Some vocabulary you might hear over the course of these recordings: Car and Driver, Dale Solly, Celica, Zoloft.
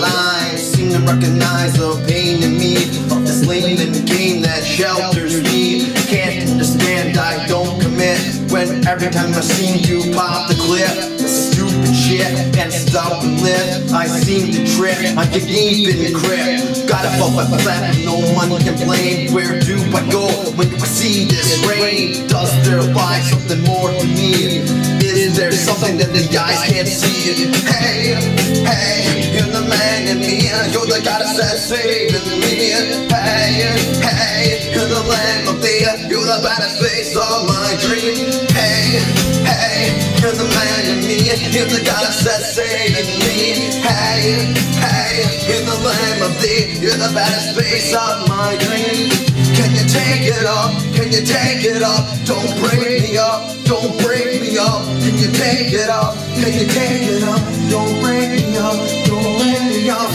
life seem to recognize the pain in me of this lane in the game that shelters me. Can't understand, I don't commit when every time I seem to pop the clip. Stupid shit and stop and live. I seem to trip, I get deep in the grip. Gotta fall by flat, no money can blame. Where do I go when I see this rain? Does there lie something more to me? Is there something that the guys can't see? Hey, hey, you're the man in me. You're the goddess that's saving me. Hey, hey, you're the lamb of the earth. You're the baddest face of my dream. Hey, hey, you're the man in me. You're the goddess that's saving me. Hey, hey, you're the lamb of the earth. You're the baddest face of my dream. Can you take it up? Can you take it up? Don't break me up. Don't break me up. Can you take it up? Can you take it up? Don't break me up. Don't let me up.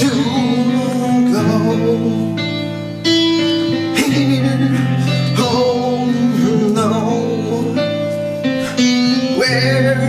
To go here. Oh no. Where?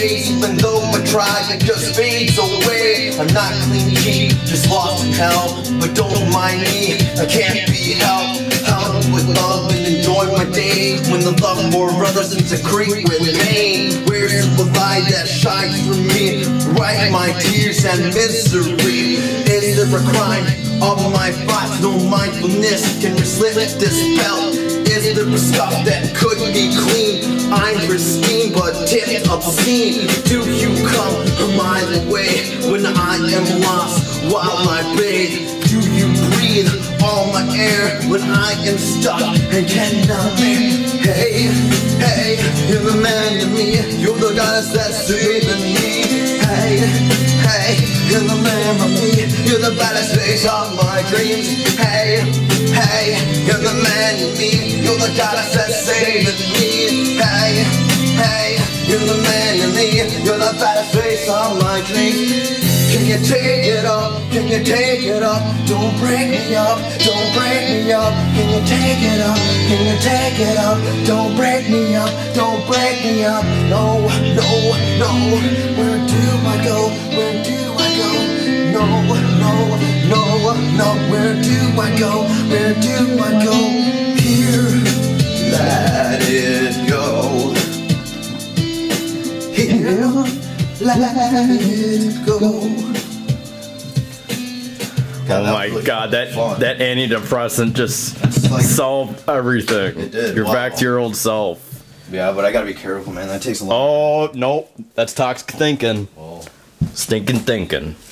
Even though I try, it just fades away. I'm not clean sheet, just lost in hell. But don't mind me, I can't be helped. Out with love and enjoy my day. When the love for others is a creep with pain. Where's the light that shines from me? Wipe my tears and misery. Is there a crime of my thoughts? No mindfulness can slip this belt. Is there stuff that could be clean? I'm pristine, but tipped obscene. Do you come a mile away when I am lost while I bathe? Do you breathe all my air when I am stuck and cannot breathe? Hey, hey, you're the man in me. You're the goddess that's saving me. Hey, hey, you're the man of me. You're the baddest face of my dreams. Hey, hey, you're the man in me. You're the goddess that's saving me. Hey, hey, you're the man in me. You're the baddest face of my dreams. Can you take it up? Can you take it up? Don't break me up. Don't break me up. Can you take it up? Can you take it up? Don't break me up. Don't break me up. No, no, no. Where do I go? Where do I go? No, no, no, no. Where do I go? Where do I go? Here, let it go. Here, let it go. Oh my God, that antidepressant just like, solved everything. It did. You're back to your old self. Yeah, but I gotta be careful, man. That takes a long time. Oh, nope. That's toxic thinking. Whoa. Stinking thinking.